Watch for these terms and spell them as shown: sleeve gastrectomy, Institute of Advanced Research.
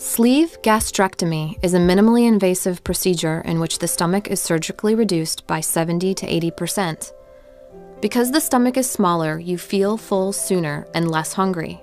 Sleeve gastrectomy is a minimally invasive procedure in which the stomach is surgically reduced by 70 to 80%. Because the stomach is smaller, you feel full sooner and less hungry.